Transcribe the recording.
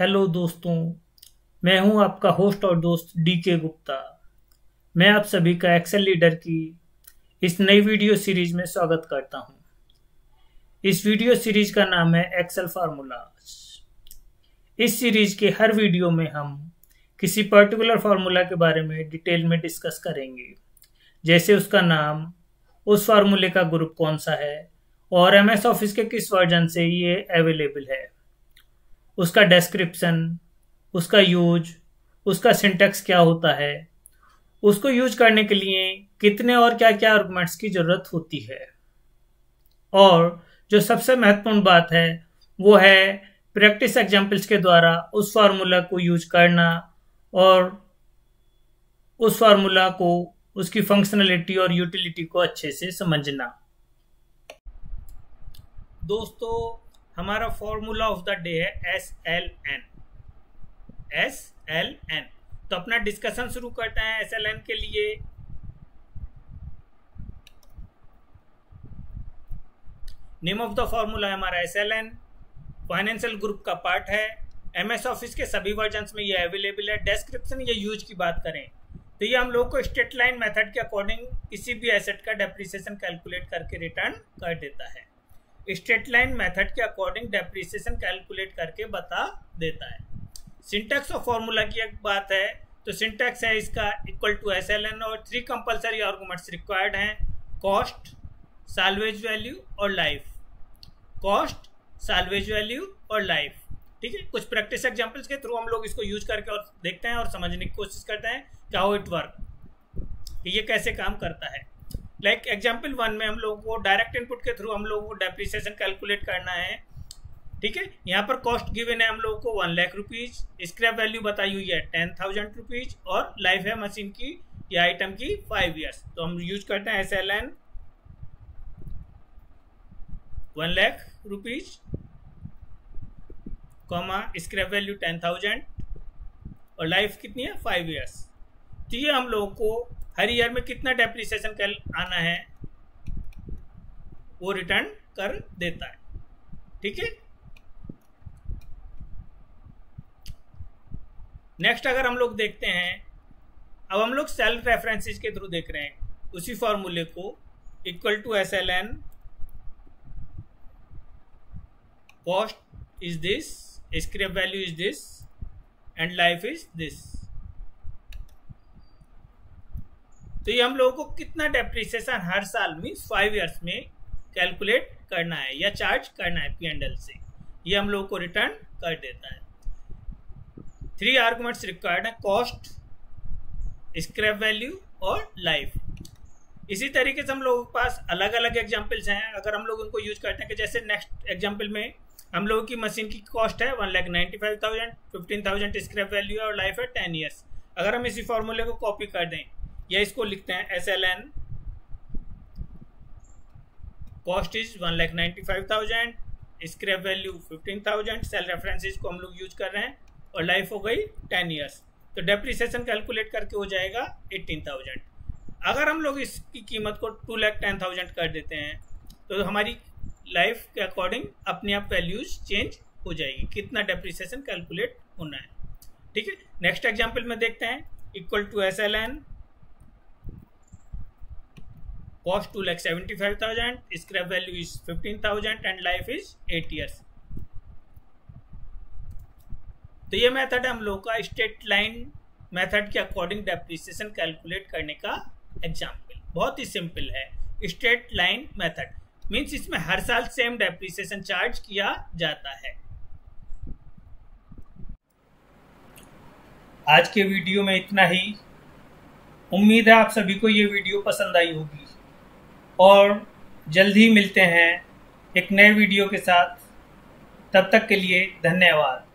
Hello दोस्तों, मैं हूं आपका होस्ट और दोस्त डीके गुप्ता। मैं आप सभी का एक्सेल लीडर की इस नई वीडियो सीरीज में स्वागत करता हूं। इस वीडियो सीरीज का नाम है एक्सेल फार्मूलाज। इस सीरीज के हर वीडियो में हम किसी पर्टिकुलर फार्मूला के बारे में डिटेल में डिस्कस करेंगे, जैसे उसका नाम, उस फार्मूले का ग्रुप कौन सा है और एमएस ऑफिस के किस वर्जन से ये अवेलेबल है, उसका डिस्क्रिप्शन, उसका यूज, उसका सिंटैक्स क्या होता है, उसको यूज करने के लिए कितने और क्या क्या आर्गुमेंट्स की जरूरत होती है, और जो सबसे महत्वपूर्ण बात है वो है प्रैक्टिस एग्जाम्पल्स के द्वारा उस फार्मूला को यूज करना और उस फार्मूला को, उसकी फंक्शनलिटी और यूटिलिटी को अच्छे से समझना। दोस्तों, हमारा फॉर्मूला ऑफ द डे है SLN। तो अपना डिस्कशन शुरू करते हैं SLN के लिए। नेम ऑफ द फॉर्मूला है हमारा SLN। फाइनेंशियल ग्रुप का पार्ट है। MS ऑफिस के सभी वर्जन्स में ये अवेलेबल है। डिस्क्रिप्शन या यूज की बात करें तो ये हम लोग को स्ट्रेट लाइन मेथड के अकॉर्डिंग किसी भी एसेट का डेप्रिसिएशन कैलकुलेट करके रिटर्न कर देता है। स्ट्रेट लाइन मेथड के अकॉर्डिंग डेप्रिसिएशन कैलकुलेट करके बता देता है। सिंटैक्स और फॉर्मूला की एक बात है तो सिंटैक्स है इसका इक्वल टू SLN और 3 कंपलसरी आर्गुमेंट्स रिक्वायर्ड हैं, कॉस्ट, साल्वेज वैल्यू और लाइफ। कॉस्ट, साल्वेज वैल्यू और लाइफ। ठीक है, कुछ प्रैक्टिस एग्जाम्पल्स के थ्रू हम लोग इसको यूज करके और देखते हैं और समझने की कोशिश करते हैं क्या हो इट वर्क, ये कैसे काम करता है। लाइक एग्जाम्पल 1 में हम लोगों को डायरेक्ट इनपुट के थ्रू हम लोगों को डेप्रिसिएशन कैलकुलेट करना है। ठीक है, यहाँ पर कॉस्ट गिवन है हम लोगों को 1 लाख रुपीज, स्क्रैप वैल्यू बताई हुई है 10,000 रुपीज और लाइफ है मशीन की या आइटम की 5 ईयर्स। तो हम यूज करते हैं SLN 1 lakh rupees, comma scrap value 10,000 और लाइफ कितनी है 5 ईयर्स। तो ये हम लोगों को हर ईयर में कितना डेप्रिसिएशन कल आना है वो रिटर्न कर देता है। ठीक है, नेक्स्ट अगर हम लोग देखते हैं, अब हम लोग सेल रेफरेंसेस के थ्रू देख रहे हैं उसी फॉर्मूले को, equal to SLN cost is this, scrap value is this and life is this. तो ये हम लोगों को कितना डेप्रिसिएशन हर साल मीन्स 5 ईयर्स में कैलकुलेट करना है या चार्ज करना है P&L से, ये हम लोगों को रिटर्न कर देता है। 3 आर्गुमेंट्स रिक्वायर्ड है, कॉस्ट, स्क्रैप वैल्यू और लाइफ। इसी तरीके से हम लोगों के पास अलग अलग एग्जाम्पल्स हैं, अगर हम लोग उनको यूज करते हैं कि जैसे नेक्स्ट एग्जाम्पल में हम लोगों की मशीन की कॉस्ट है 1,95,000, 15,000 स्क्रैप वैल्यू है और लाइफ है 10 ईयर्स। अगर हम इसी फॉर्मूले को कॉपी कर दें या इसको लिखते हैं SLN cost is 1,95,000, scrap value 15,000, cell references को हम लोग यूज कर रहे हैं और लाइफ हो गई 10 ईयर्स। तो डेप्रिसिएशन कैलकुलेट करके हो जाएगा 18,000। अगर हम लोग इसकी कीमत को 2,10,000 कर देते हैं तो हमारी लाइफ के अकॉर्डिंग अपने आप वैल्यूज चेंज हो जाएगी, कितना डेप्रिसिएशन कैलकुलेट होना है। ठीक है, नेक्स्ट एग्जाम्पल में देखते हैं, equal to SLN cost 2,75,000, scrap value is 15,000 and life is 8 years. तो ये मेथड हम लोग का स्ट्रेट लाइन मेथड के अकॉर्डिंग डेप्रिसिएशन कैलकुलेट करने का एग्जाम्पल बहुत ही सिंपल है। स्ट्रेट लाइन मेथड मीन्स इसमें हर साल सेम डेप्रिसिएशन चार्ज किया जाता है। आज के वीडियो में इतना ही। उम्मीद है आप सभी को ये वीडियो पसंद आई होगी और जल्द ही मिलते हैं एक नए वीडियो के साथ। तब तक के लिए धन्यवाद।